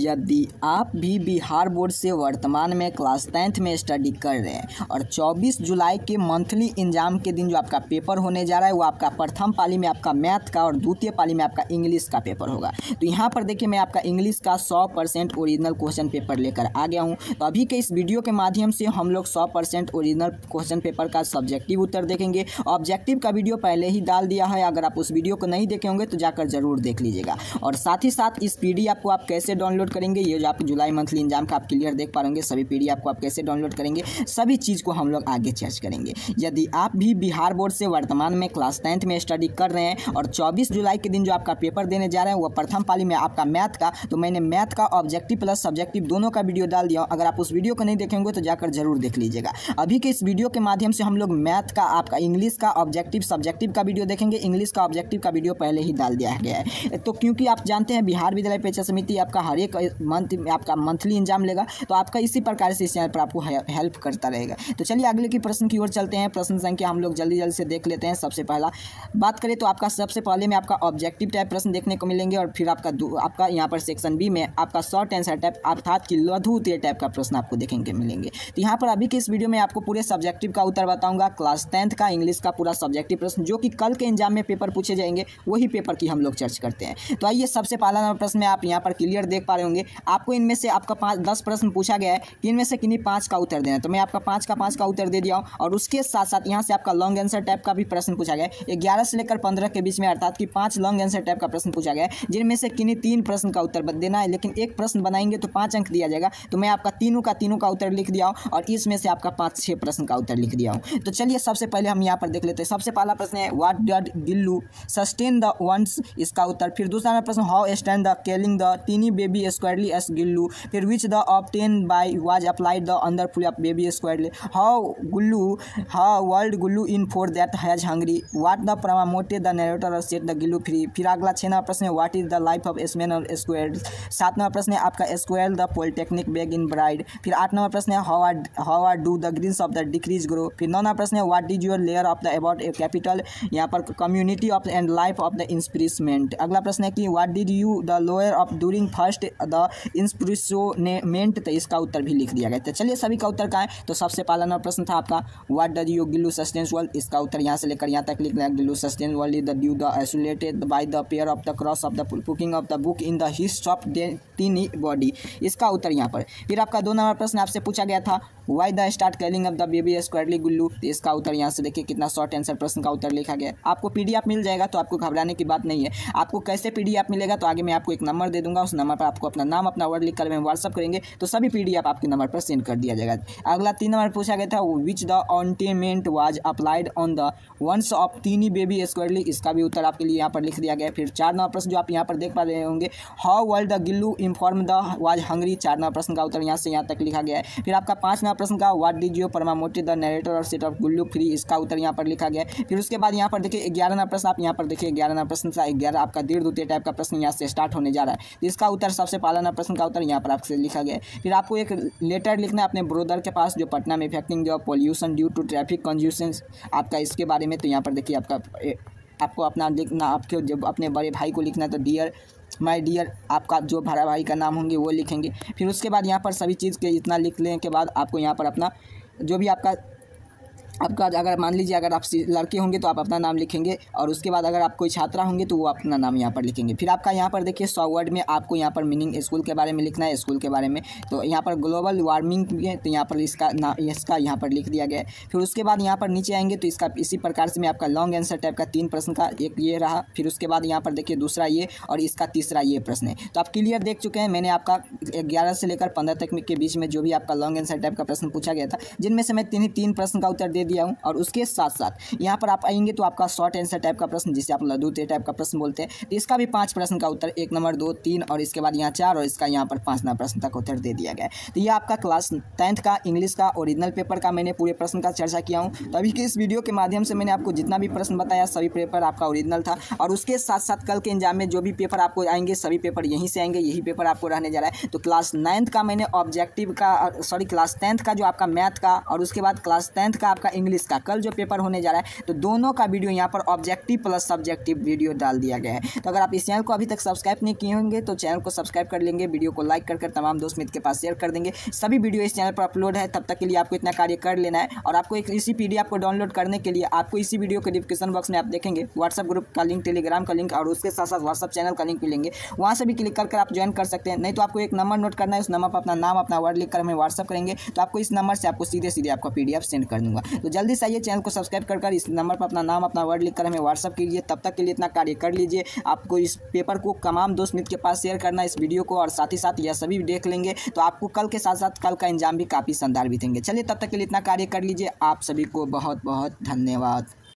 यदि आप भी बिहार बोर्ड से वर्तमान में क्लास 10th में स्टडी कर रहे हैं और 24 जुलाई के मंथली एग्जाम के दिन जो आपका पेपर होने जा रहा है वो आपका प्रथम पाली में आपका मैथ का और द्वितीय पाली में आपका इंग्लिश का पेपर होगा। तो यहाँ पर देखिए मैं आपका इंग्लिश का 100% ओरिजिनल क्वेश्चन पेपर लेकर आ गया हूँ। तो अभी के इस वीडियो के माध्यम से हम लोग 100% ओरिजिनल क्वेश्चन पेपर का सब्जेक्टिव उत्तर देखेंगे। ऑब्जेक्टिव का वीडियो पहले ही डाल दिया है, अगर आप उस वीडियो को नहीं देखे होंगे तो जाकर जरूर देख लीजिएगा। और साथ ही साथ इस पीडीएफ को आप कैसे डाउनलोड करेंगे, ये जो आप जुलाई मंथली एग्जाम का आप क्लियर देख पाएंगे, सभी पीडीएफ को आप कैसे डाउनलोड करेंगे, सभी चीज़ को हम लोग आगे चर्चा करेंगे। यदि आप भी बिहार बोर्ड से वर्तमान में क्लास 10th में स्टडी कर रहे हैं और 24 जुलाई के दिन जो आपका पेपर देने जा रहे हैं वो प्रथम पाली में आपका मैथ का, तो मैंने मैथ का ऑब्जेक्टिव प्लस सब्जेक्टिव दोनों का वीडियो डाल दिया। अगर आप उस वीडियो को नहीं देखेंगे तो जाकर जरूर देख लीजिएगा। अभी के इस वीडियो के माध्यम से हम लोग मैथ का, आपका इंग्लिश का ऑब्जेक्टिव सब्जेक्टिव का वीडियो देखेंगे। इंग्लिश का ऑब्जेक्टिव का वीडियो पहले ही डाल दिया गया है। तो क्योंकि आप जानते हैं बिहार विद्यालय परीक्षा समिति आपका हर एक मंथ में आपका मंथली एग्जाम लेगा, तो आपका इसी प्रकार से इस चैनल पर आपको हेल्प करता रहेगा। तो चलिए अगले की प्रश्न की ओर चलते हैं। प्रश्न संख्या हम लोग जल्दी जल्दी से देख लेते हैं। सबसे पहला बात करें तो आपका सबसे पहले में आपका ऑब्जेक्टिव टाइप प्रश्न देखने को मिलेंगे और फिर आपका यहाँ पर सेक्शन बी में आपका शॉर्ट आंसर टाइप अर्थात कि लघु उत्तर टाइप का प्रश्न आपको देखेंगे मिलेंगे। तो यहाँ पर अभी के इस वीडियो में आपको पूरे सब्जेक्टिव का उत्तर बताऊंगा। क्लास 10th का इंग्लिश का पूरा सब्जेक्टिव प्रश्न जो कि कल के एग्जाम में पेपर पूछे जाएंगे, वही पेपर की हम लोग चर्चा करते हैं। तो आइए सबसे पहला नंबर प्रश्न में आप यहाँ पर क्लियर देख पा रहे होंगे। आपको इनमें से आपका 5-10 प्रश्न पूछा गया है कि इनमें से किन्हीं 5 का उत्तर देना है। तो मैं आपका 5 का उत्तर दे दिया हूँ और उसके साथ साथ यहाँ से आपका लॉन्ग आंसर टाइप का भी प्रश्न पूछा गया है। 11 से लेकर 15 के बीच में अर्थात कि 5 लॉन्ग आंसर टाइप का प्रश्न पूछा गया है, जिनमें से किन्हीं 3 प्रश्न का उत्तर देना है। लेकिन एक प्रश्न बनाएंगे तो 5 अंक दिया जाएगा। तो मैं आपका तीनों का उत्तर लिख दिया हूँ और इसमें से आपका 5-6 प्रश्न का उत्तर लिख दिया हूँ। तो चलिए सबसे पहले हम यहाँ पर देख लेते हैं। सबसे पहला प्रश्न है what did Gillu sustain the wounds, इसका उत्तर। फिर दूसरा प्रश्न how stand the calling the tiny baby squirrel as Gillu. फिर which the obtain by was applied the under full of baby squirrel. How Gullu how world Gullu in for that has hungry. What the promoted the narrator set the Gillu free. फिर अगला 6 नंबर प्रश्न है what is the life of एसमैन और square. 7 नंबर प्रश्न है आपका square the polytechnic bag in bride. फिर 8 नंबर प्रश्न है how are do the greens of the decrees grow. फिर 9 नंबर प्रश्न है what is your layer of the about a capital, यहाँ पर community of and life of the इंस्पिरेशमेंट। अगला प्रश्न है कि what did you the lawyer of during first the इंस्पिरेशमेंट, तो इसका उत्तर भी लिख दिया गया। तो चलिए सभी का उत्तर कहाँ है। तो सबसे पहला नंबर प्रश्न था आपका what does you Gillu sustains world, इसका उत्तर यहाँ से लेकर यहाँ तक लिख दिया। Gillu sustains world is the due the isolated by the pair of the cross of the booking of the book in the hist of tiny body, इसका उत्तर यहाँ पर। फिर आपका 2 नंबर प्रश्न आपसे पूछा गया था why the start calling of the baby squirrel Gullu, इसका उत्तर यहाँ से देखिए कितना शॉर्ट आंसर प्रश्न का उत्तर लिखा गया। आपको पीडीएफ मिल जाएगा तो आपको घबराने की बात नहीं है। आपको कैसे पीडीएफ मिलेगा तो आगे मैं आपको एक नंबर दे दूंगा, उस नंबर पर आपको अपना नाम अपना वर्ड लिखकर हमें व्हाट्सअप करेंगे तो सभी पीडीएफ आपके नंबर पर सेंड कर दिया जाएगा। अगला 3 नंबर पूछा गया था which the ointment was applied on the wounds of tiny baby squirrel, इसका भी उत्तर आपके लिए यहाँ पर लिख दिया गया। फिर 4 नंबर प्रश्न जो आप यहाँ पर देख पा रहे होंगे how world the Gillu inform the was hungry, 4 नंबर प्रश्न का उत्तर यहाँ से यहाँ तक लिखा गया है। फिर आपका 5 नंबर प्रश्न का what did you promoted the narrator और सेट ऑफ गुल्लू फ्री, इसका उत्तर यहाँ पर लिखा गया। फिर उसके बाद यहाँ पर देखिए 11 नंबर प्रश्न आप यहाँ पर देखिए 11 नंबर प्रश्न था 11 आपका दीर्घ द्वितीय टाइप का प्रश्न यहाँ से स्टार्ट होने जा रहा है। तो इसका उत्तर सबसे पहला नंबर प्रश्न का उत्तर यहाँ पर आपसे लिखा गया। फिर आपको एक लेटर लिखना है अपने ब्रोदर के पास जो पटना में इफेक्टिंग जो pollution due to traffic congestion आपका इसके बारे में। तो यहाँ पर देखिए आपको अपना लिखना, आपके जब अपने बड़े भाई को लिखना तो डियर माय डियर आपका जो बड़ा भाई का नाम होंगे वो लिखेंगे। फिर उसके बाद यहाँ पर सभी चीज़ के इतना लिख लेने के बाद आपको यहाँ पर अपना जो भी आपका अगर मान लीजिए अगर आप लड़के होंगे तो आप अपना नाम लिखेंगे और उसके बाद अगर आप कोई छात्रा होंगे तो वो अपना नाम यहाँ पर लिखेंगे। फिर आपका यहाँ पर देखिए 100 वर्ड में आपको यहाँ पर मीनिंग स्कूल के बारे में लिखना है, स्कूल के बारे में। तो यहाँ पर ग्लोबल वार्मिंग भी है तो यहाँ पर इसका यहाँ पर लिख दिया गया है। फिर उसके बाद यहाँ पर नीचे आएंगे तो इसका इसी प्रकार से मैं आपका लॉन्ग आंसर टाइप का 3 प्रश्न का एक ये रहा। फिर उसके बाद यहाँ पर देखिए दूसरा ये और इसका तीसरा ये प्रश्न है। तो आप क्लियर देख चुके हैं मैंने आपका 11 से लेकर 15 तक के बीच में जो भी आपका लॉन्ग आंसर टाइप का प्रश्न पूछा गया था, जिनमें से मैं 3 प्रश्न का उत्तर दिया हूं। और उसके साथ साथ यहां पर आप आएंगे तो आपका शॉर्ट आंसर टाइप का प्रश्न जिसे आप लघु उत्तर टाइप का प्रश्न बोलते हैं, तो इसका भी 5 प्रश्न का उत्तर 1, 2, 3 और इसके बाद यहां 4 और इसका यहां पर 5 नंबर प्रश्न तक उत्तर दे दिया गया। तो यह आपका क्लास 10th का इंग्लिश का ओरिजिनल पेपर का मैंने पूरे प्रश्न का चर्चा किया हूं। तो अभी के इस वीडियो के माध्यम से मैंने आपको जितना भी प्रश्न बताया सभी पेपर आपका ओरिजिनल था और उसके साथ साथ कल के एग्जाम में जो भी पेपर आपको आएंगे सभी पेपर यहीं से आएंगे, यही पेपर आपको रहने जा रहा है। तो क्लास 9th का मैंने ऑब्जेक्टिव का सॉरी क्लास 10th का जो आपका मैथ का और उसके बाद क्लास 10th का आपका इंग्लिश का कल जो पेपर होने जा रहा है, तो दोनों का वीडियो यहाँ पर ऑब्जेक्टिव प्लस सब्जेक्टिव वीडियो डाल दिया गया है। तो अगर आप इस चैनल को अभी तक सब्सक्राइब नहीं किए होंगे तो चैनल को सब्सक्राइब कर लेंगे, वीडियो को लाइक कर तमाम दोस्त मित्र के पास शेयर कर देंगे। सभी वीडियो इस चैनल पर अपलोड है, तब तक के लिए आपको इतना कार्य कर लेना है। और आपको एक इसी पीडीएफ को डाउनलोड करने के लिए आपको इसी वीडियो के डिस्क्रिप्शन बॉक्स में आप देखेंगे व्हाट्सएप ग्रुप का लिंक, टेलीग्राम का लिंक और उसके साथ साथ व्हाट्सएप चैनल का लिंक मिलेंगे, वहाँ से भी क्लिक करके आप ज्वाइन कर सकते हैं। नहीं तो आपको एक नंबर नोट करना है, उस नंबर पर अपना नाम अपना वर्ड लिखकर हमें व्हाट्सएप करेंगे तो आपको इस नंबर से आपको सीधे सीधे आपका पीडीएफ सेंड कर दूंगा। तो जल्दी से आइए, चैनल को सब्सक्राइब कर इस नंबर पर अपना नाम अपना वर्ड लिखकर हमें व्हाट्सएप कीजिए। तब तक के लिए इतना कार्य कर लीजिए, आपको इस पेपर को तमाम दोस्त मित्र के पास शेयर करना इस वीडियो को, और साथ ही साथ यह सभी देख लेंगे तो आपको कल के साथ साथ कल का एग्जाम भी काफ़ी शानदार बीतेंगे। चलिए तब तक के लिए इतना कार्य कर लीजिए। आप सभी को बहुत बहुत धन्यवाद।